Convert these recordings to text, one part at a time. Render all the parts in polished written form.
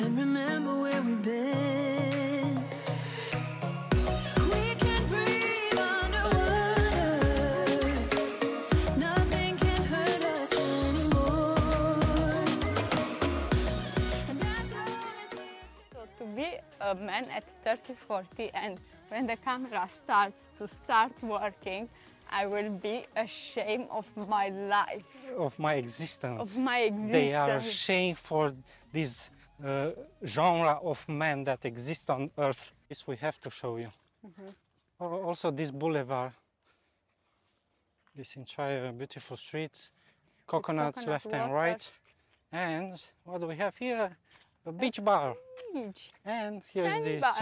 and remember where we've been. We can breathe underwater, nothing can hurt us anymore. And as long as we're so to be a man at 30, 40, and when the camera starts to working, I will be ashamed of my life, of my existence. They are ashamed for this genre of men that exists on Earth. This we have to show you. Also this boulevard, this entire beautiful street, coconuts left and right, and what do we have here? A beach bar. Beach. And here's the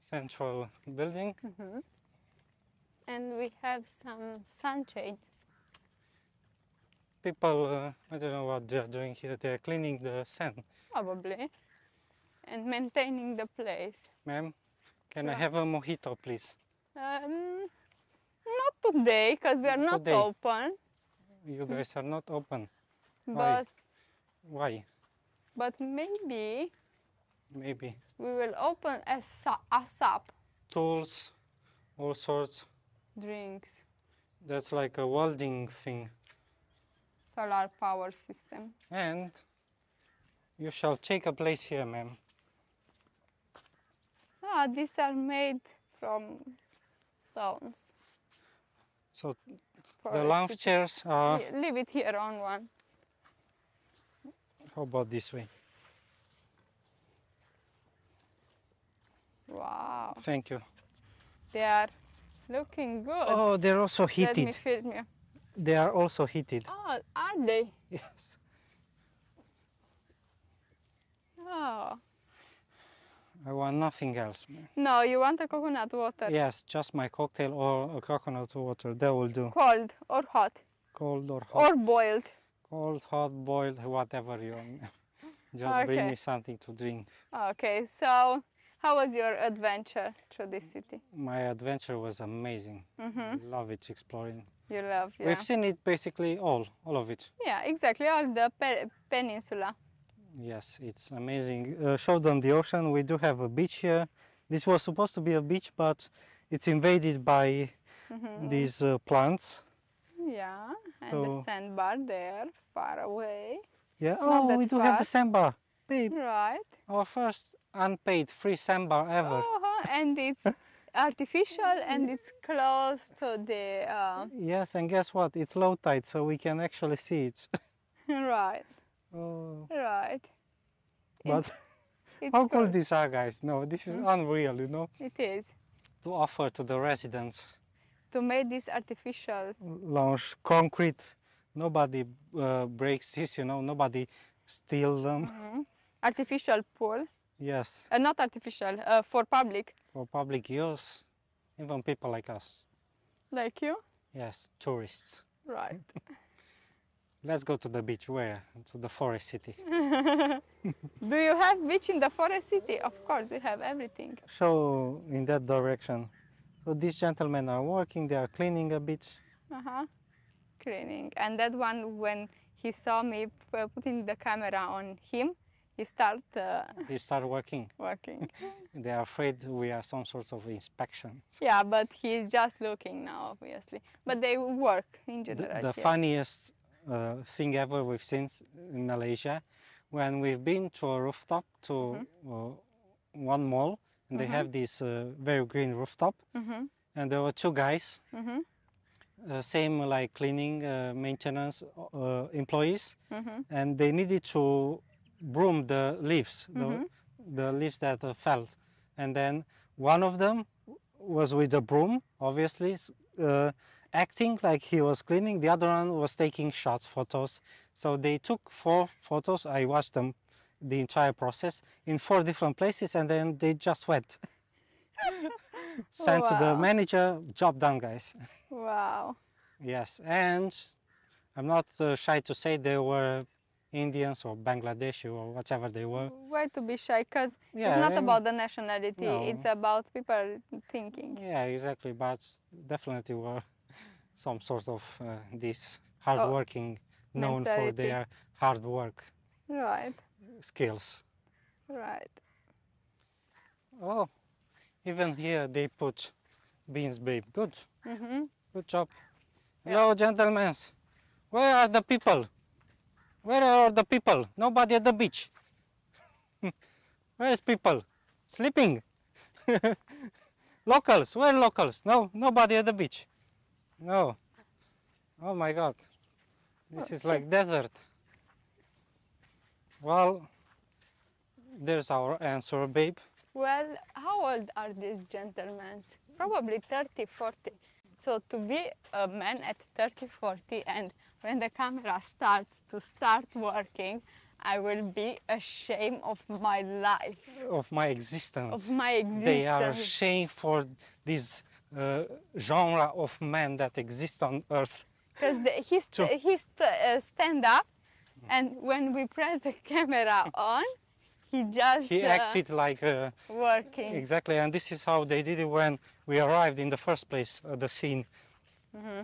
central building. And we have some sunshades. People, I don't know what they're doing here. They're cleaning the sand. Probably. And maintaining the place. Ma'am, can I have a mojito, please? Not today, because we are not open. You guys are not open. But why? But maybe. Maybe. We will open ASAP. Tools, all sorts. Drinks. That's like a welding thing. Solar power system. And you shall take a place here, ma'am. Ah, these are made from stones. So the lounge chairs are... Leave it here on one. How about this way? Wow. Thank you. They are looking good. Oh, they're also heated. Let me film you. They are also heated. Oh, are they? Yes. Oh. I want nothing else. No, you want a coconut water? Yes, just my cocktail or a coconut water. That will do. Cold or hot? Cold or hot. Or boiled? Cold, hot, boiled, whatever you want. Just bring me something to drink. Okay, so... how was your adventure through this city? My adventure was amazing. I love it, exploring. You love, yeah. We've seen it basically all of it. Yeah, exactly, all the peninsula. Yes, it's amazing. Show them the ocean. We do have a beach here. This was supposed to be a beach, but it's invaded by these plants. Yeah, and so... the sandbar there, far away. Yeah, oh, we do have a sandbar. Babe, right. Our first unpaid free sandbar ever. And it's artificial and it's close to the... Yes, and guess what? It's low tide, so we can actually see it. Right. Oh. Right. But it's how cool these are, guys. No, this is unreal, you know? It is. To offer to the residents. To make this artificial... lounge, concrete. Nobody breaks this, you know? Nobody steals them. Artificial pool. Yes. Not artificial, for public. For public use, even people like us. Like you? Yes, tourists. Right. Let's go to the beach. Where? To the Forest City. Do you have beach in the Forest City? Of course, you have everything. So, in that direction. So, these gentlemen are working, they are cleaning a beach. Cleaning. And that one, when he saw me putting the camera on him, He started working. They are afraid we are some sort of inspection. Yeah, but he's just looking now, obviously. But they work in general. The funniest thing ever we've seen in Malaysia, when we've been to a rooftop, to one mall, and they have this very green rooftop, and there were two guys, same like cleaning, maintenance employees, and they needed to broom the leaves, the leaves that fell, and then one of them was with a broom, obviously acting like he was cleaning. The other one was taking shots, photos. So they took 4 photos. I watched them, the entire process, in 4 different places, and then they just went sent to the manager. Job done, guys. Wow. Yes, and I'm not shy to say they were Indians or Bangladeshi or whatever they were. Why to be shy? Because it's not about the nationality, it's about people thinking. Yeah, exactly, but definitely were some sort of this hardworking, known for their hard work. Right. skills. Right. Oh, even here they put beans, babe. Good. Mm-hmm. Good job. Yeah. Hello, gentlemen. Where are the people? Where are the people? Nobody at the beach. Where is people? Sleeping. Locals. Where are locals? No, nobody at the beach. No. Oh my God. This is like desert. Well, there's our answer, babe. Well, how old are these gentlemen? Probably 30, 40. So to be a man at 30, 40, and when the camera starts to start working, I will be ashamed of my life. Of my existence. Of my existence. They are ashamed for this genre of men that exists on Earth. Because he stand up, and when we press the camera on, he acted like working. Exactly, and this is how they did it when we arrived in the first place at the scene. Mm-hmm.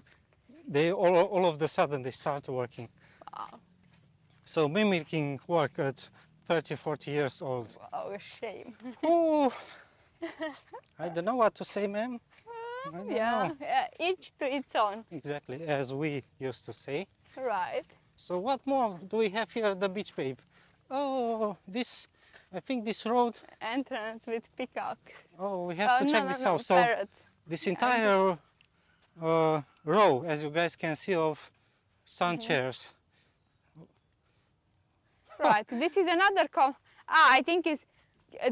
They all of a sudden they start working. Wow. So mimicking work at 30, 40 years old. Wow, shame. Ooh. I don't know what to say, ma'am. Yeah, each to its own. Exactly, as we used to say. Right. So what more do we have here at the beach, babe? Oh, this, I think this road... Entrance with peacocks. Oh, we have to check this out. So parrots. This entire row, as you guys can see, of sun chairs. Right, this is another... I think it's,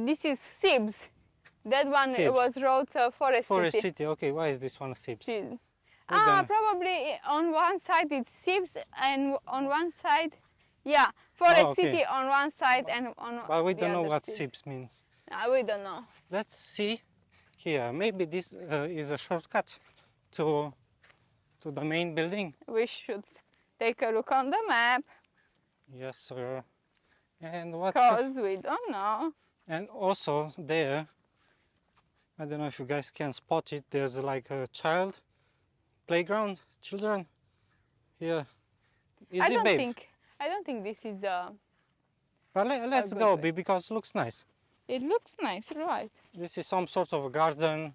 this is Sibs. That one Sibs. Was roads Forest City. Forest City, okay, why is this one Sibs? Sibs. Ah, probably on one side it's Sibs and on one side, yeah, Forest City on one side and on But we don't know what Sibs means. We don't know. Let's see here, maybe this is a shortcut to the main building. We should take a look on the map. Yes, sir. And what? Because we don't know. And also there, I don't know if you guys can spot it, there's like a child playground, children here. Is it, babe? I don't think this is a... But let's go, babe, because it looks nice. It looks nice, right. This is some sort of a garden.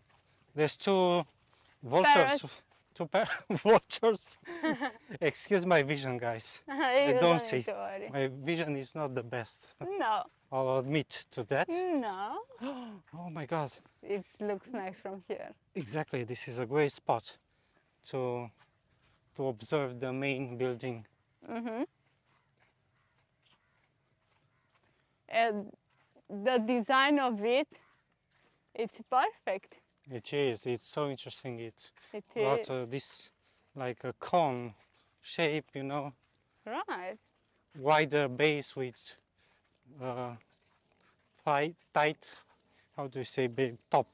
There's two vultures. Parrots. Two vultures. Excuse my vision, guys. I don't see. My vision is not the best. No. I'll admit to that. No. Oh my God. It looks nice from here. Exactly. This is a great spot to observe the main building. Mm-hmm. And the design of it, it's perfect. It is. It's so interesting. It's got this like a cone shape, you know. Right. Wider base with tight, how do you say, babe, top.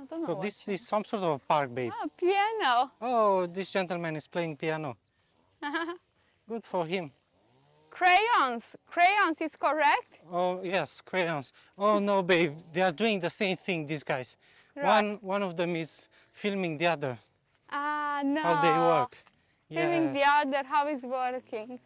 I don't know. So this is some sort of a park, babe. Oh, piano. Oh, this gentleman is playing piano. Good for him. Crayons. Crayons is correct? Oh, yes, crayons. Oh, no, babe, they are doing the same thing, these guys. Right. One of them is filming the other. Ah, no. How they work. Filming the other, how it's working.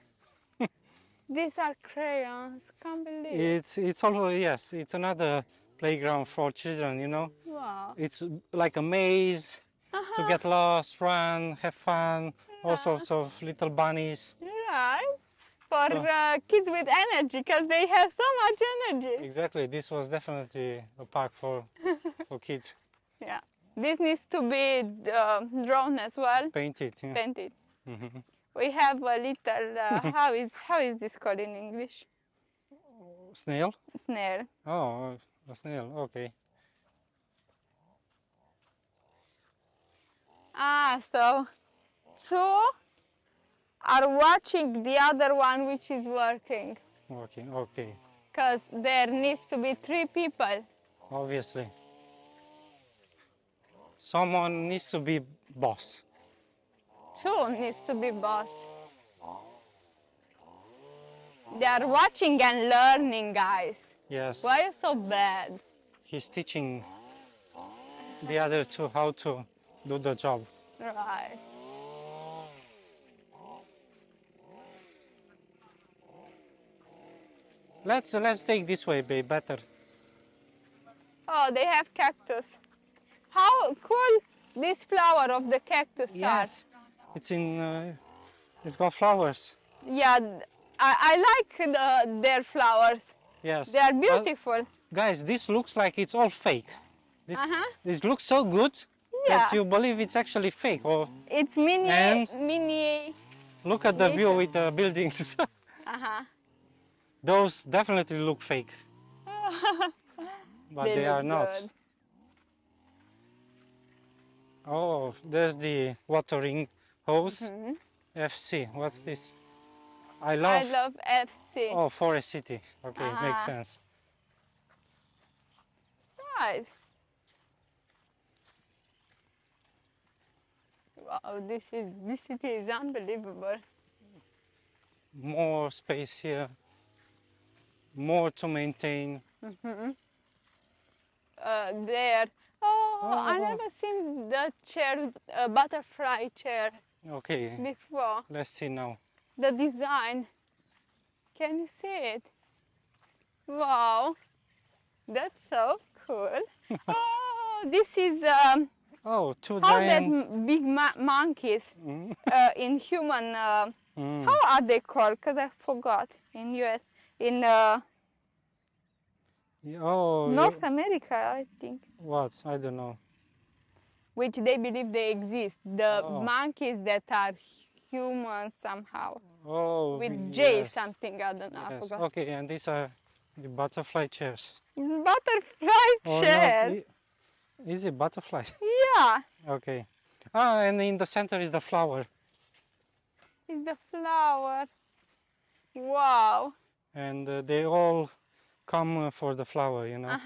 These are crayons, can't believe. It's also, yes, it's another playground for children, you know. Wow. It's like a maze to get lost, run, have fun, all sorts of little bunnies. Right. For kids with energy, because they have so much energy. Exactly. This was definitely a park for kids. Yeah. This needs to be drawn as well. Painted. Yeah. Painted. Mm-hmm. We have a little, how is this called in English? Snail? Snail. Oh, a snail, okay. Ah, so two are watching the other one which is working. Working, okay. Because there needs to be three people. Obviously. Someone needs to be boss. Two needs to be boss. They are watching and learning, guys. Yes. Why are you so bad? He's teaching the other two how to do the job. Right. Let's take this way, babe, better. Oh, they have cactus. How cool this flower of the cactus are. Yes, it's got flowers. Yeah, I like their flowers. Yes. They are beautiful. Guys, this looks like it's all fake. This looks so good that you believe it's actually fake. Or it's mini. Look at the view with the buildings. Those definitely look fake, but they are not. Good. Oh, there's the watering hose. FC, what's this? I love FC. Oh, Forest City. Okay, makes sense. Right. Wow, this city is unbelievable. More space here. More to maintain. There. Oh, I never seen the chair, butterfly chair. Okay. Before. Let's see now. The design. Can you see it? Wow, that's so cool. Oh, this is. Two giant. That big monkeys in human. How are they called? Because I forgot in US. In North America, I think. What? I don't know. Which they believe they exist. The monkeys that are human somehow. Oh, with J something, I don't know. Yes. I forgot. Okay, and these are the butterfly chairs. Butterfly chairs? No, is it butterfly? Yeah. Okay. Ah, and in the center is the flower. Is the flower. Wow. And they all come for the flower, you know.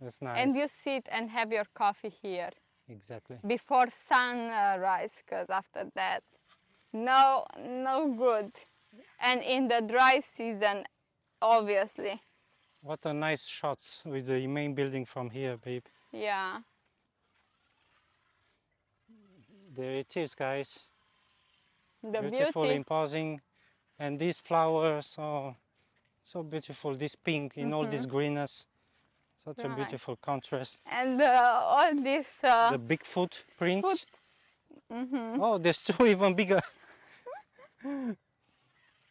That's nice. And you sit and have your coffee here. Exactly. Before sunrise, because after that, no good. And in the dry season, obviously. What a nice shots with the main building from here, babe. Yeah. There it is, guys. The beautiful, imposing, and these flowers. So beautiful, this pink in all this greenness, such a beautiful contrast. And all this... the big footprints. Oh, there's two even bigger.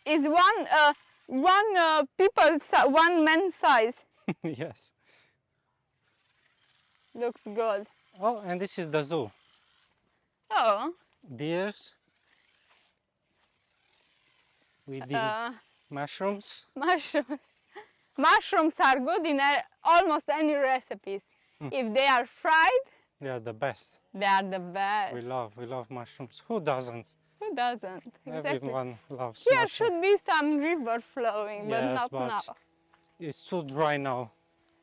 Is one man's size. Yes. Looks good. Oh, and this is the zoo. Oh. Deers. With the... mushrooms. Mushrooms are good in almost any recipes. If they are fried, they are the best. They are the best. We love mushrooms. Who doesn't? Who doesn't? Exactly. Everyone loves. Here should be some river flowing, but not now. It's too dry now.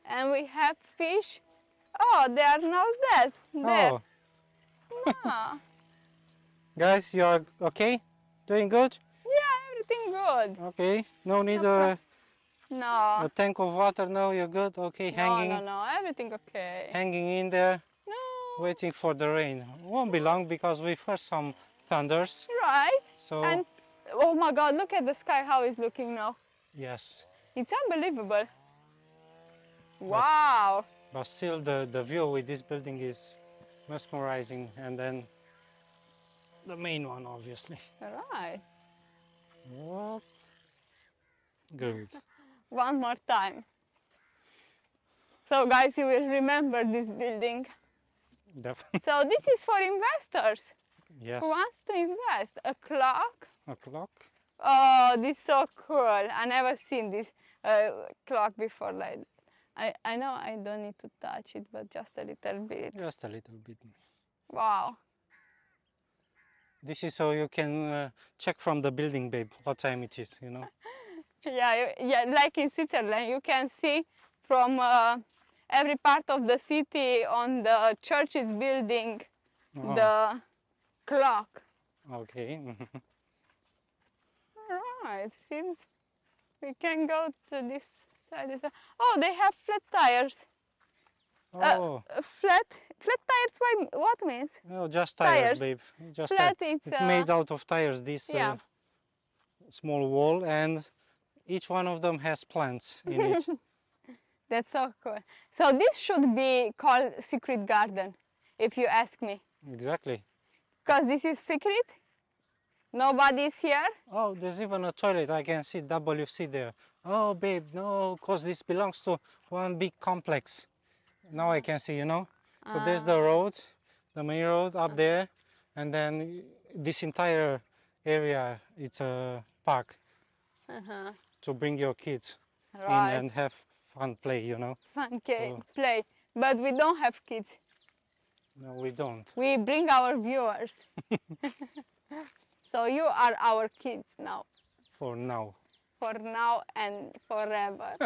And we have fish. Oh, they are not dead. Oh. No. Guys, you are okay? Doing good? Good. Okay, no need a tank of water. No, you're good. Okay, hanging. No, everything okay. Hanging in there. No. Waiting for the rain. Won't be long because we've heard some thunders. Right. So. And oh my God, look at the sky how it's looking now. Yes. It's unbelievable. Wow. But still, the view with this building is mesmerizing, and then the main one, obviously. Right. What? Good. One more time. So guys, you will remember this building. Definitely. So this is for investors. Yes. Who wants to invest? A clock. A clock. Oh, this is so cool. I never seen this clock before like that. I know I don't need to touch it, but just a little bit. Just a little bit. Wow. This is so you can check from the building, babe, what time it is, you know? Yeah, like in Switzerland, you can see from every part of the city on the church's building, the clock. Okay. All right, seems we can go to this side as well. Oh, they have flat tires. Oh. Flat tires, what means? No, just tires, babe. Just flat, it's made out of tires, this small wall, and Each one of them has plants in it. That's so cool. So this should be called secret garden, if you ask me. Exactly. Because this is secret. Nobody's here. Oh, there's even a toilet. I can see WC there. Oh, babe, no, because this belongs to one big complex. Now I can see, you know. So there's the road, the main road up there. And then this entire area, it's a park to bring your kids in and have fun play, you know. Fun play. But we don't have kids. No, we don't. We bring our viewers. So you are our kids now. For now. For now and forever.